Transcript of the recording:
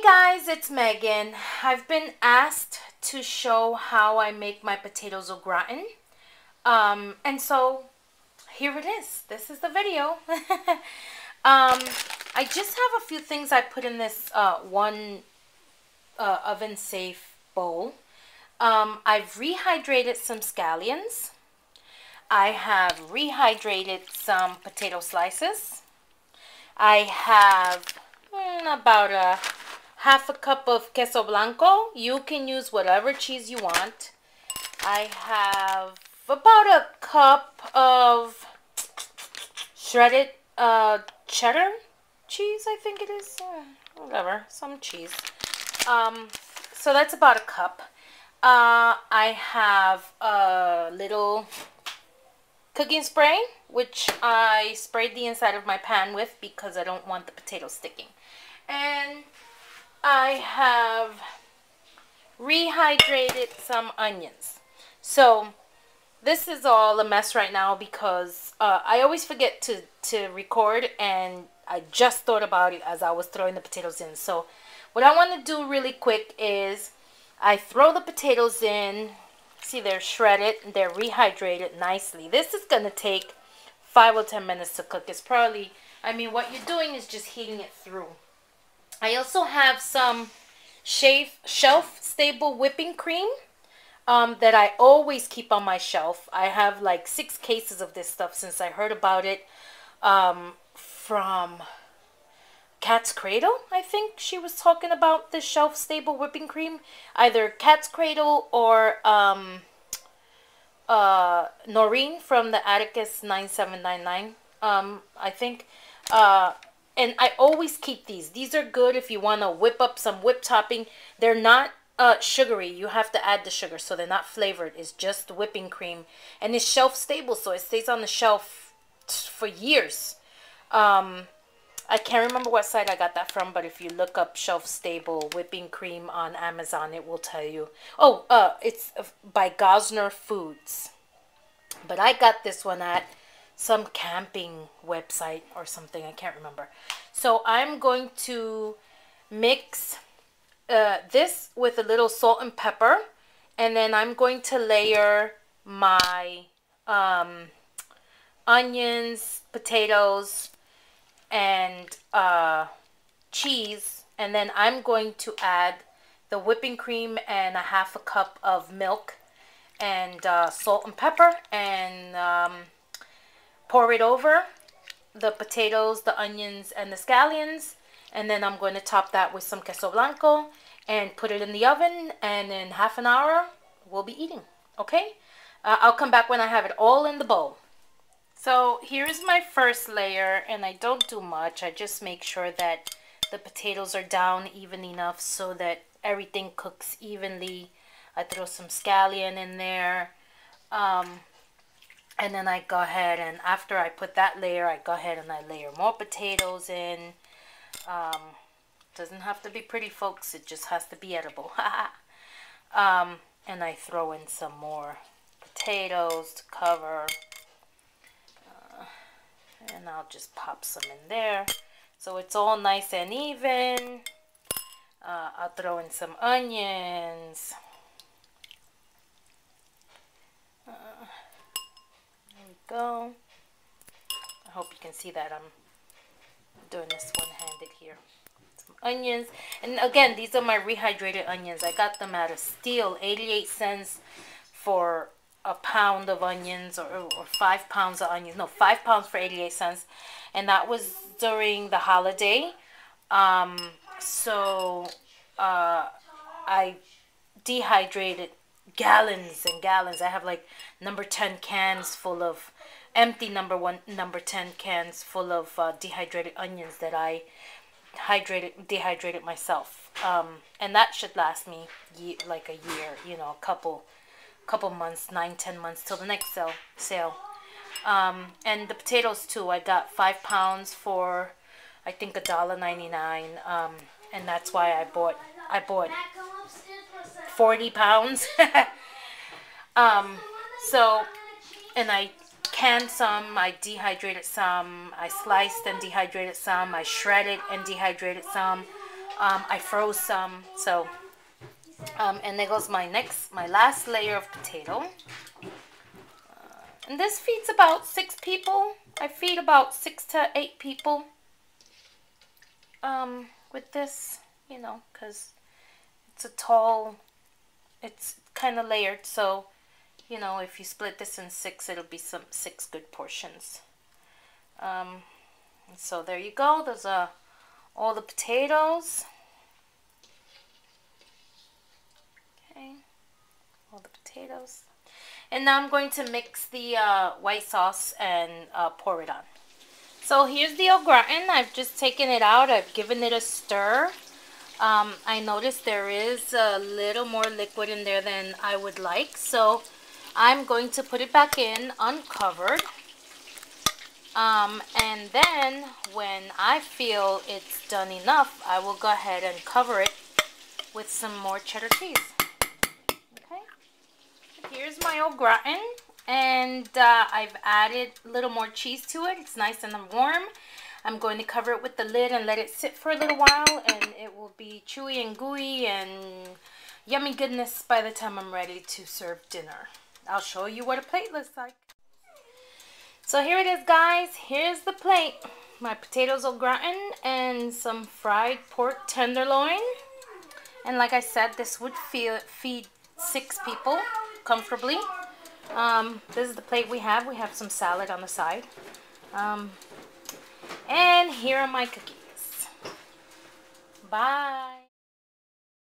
Hey guys, it's Megan. I've been asked to show how I make my potatoes au gratin. And so here it is. This is the video. I just have a few things I put in this one oven safe bowl. I've rehydrated some scallions. I have rehydrated some potato slices. I have about a half a cup of queso blanco. You can use whatever cheese you want. I have about a cup of shredded cheddar cheese, I think it is. Whatever, some cheese. So that's about a cup. I have a little cooking spray, which I sprayed the inside of my pan with because I don't want the potato sticking. And I have rehydrated some onions. So this is all a mess right now because I always forget to record, and I just thought about it as I was throwing the potatoes in. So what I want to do really quick is I throw the potatoes in. See, they're shredded and they're rehydrated nicely. This is going to take 5 or 10 minutes to cook. It's probably, I mean, what you're doing is just heating it through. I also have some shelf-stable whipping cream that I always keep on my shelf. I have like 6 cases of this stuff since I heard about it from Cat's Cradle. I think she was talking about the shelf-stable whipping cream. Either Cat's Cradle or Noreen from the Atticus 9799, I think. And I always keep these. These are good if you want to whip up some whipped topping. They're not sugary. You have to add the sugar, so they're not flavored. It's just whipping cream. And it's shelf-stable, so it stays on the shelf for years. I can't remember what site I got that from, but if you look up shelf-stable whipping cream on Amazon, it will tell you. Oh, it's by Gosner Foods. But I got this one at some camping website or something. I can't remember. So I'm going to mix this with a little salt and pepper. And then I'm going to layer my onions, potatoes, and cheese, and then I'm going to add the whipping cream and a half a cup of milk and salt and pepper, and pour it over the potatoes, the onions, and the scallions. And then I'm going to top that with some queso blanco and put it in the oven, and in half an hour we'll be eating. Okay, I'll come back when I have it all in the bowl. So here's my first layer, and I don't do much. I just make sure that the potatoes are down even enough so that everything cooks evenly. I throw some scallion in there. And then I go ahead, and after I put that layer, I go ahead and I layer more potatoes in. Doesn't have to be pretty, folks. It just has to be edible. And I throw in some more potatoes to cover. And I'll just pop some in there so it's all nice and even. I'll throw in some onions. There we go. I hope you can see that I'm doing this one-handed here. Some onions. And again, these are my rehydrated onions. I got them at a steal, 88 cents for a pound of onions, or 5 pounds of onions. No, 5 pounds for 88 cents. And that was during the holiday. I dehydrated gallons and gallons. I have like number 10 cans full of, empty number 10 cans full of dehydrated onions that I dehydrated myself. And that should last me like a year, you know, a couple months, 9-10 months till the next sale. And the potatoes too, I got 5 pounds for I think $1.99, and that's why I bought 40 pounds. So, and I canned some, I dehydrated some, I sliced and dehydrated some, I shredded and dehydrated some. I froze some, so and there goes my last layer of potato. And this feeds about 6 people. I feed about 6 to 8 people with this, you know, because it's a tall, it's kind of layered, so you know, if you split this in 6, it'll be some 6 good portions. So there you go. Those are all the potatoes. Okay, all the potatoes. And now I'm going to mix the white sauce and pour it on. So here's the au gratin. I've just taken it out. I've given it a stir. I noticed there is a little more liquid in there than I would like. So I'm going to put it back in uncovered. And then when I feel it's done enough, I will go ahead and cover it with some more cheddar cheese. Here's my au gratin, and I've added a little more cheese to it. It's nice and warm. I'm going to cover it with the lid and let it sit for a little while, and it will be chewy and gooey and yummy goodness by the time I'm ready to serve dinner. I'll show you what a plate looks like. So here it is, guys. Here's the plate. My potatoes au gratin and some fried pork tenderloin. And like I said, this would feed 6 people comfortably. This is the plate we have. We have some salad on the side. And here are my cookies. Bye.